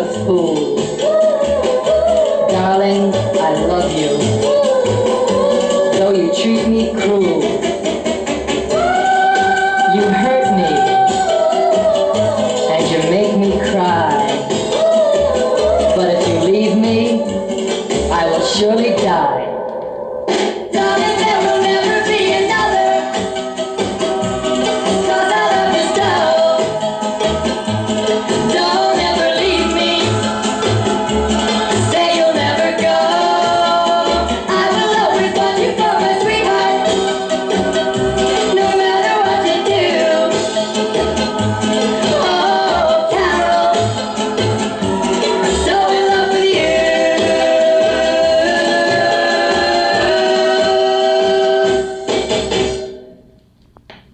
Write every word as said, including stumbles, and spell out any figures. of school. Darling, I love you, though you treat me cruel. You hurt me, and you make me cry. But if you leave me, I will surely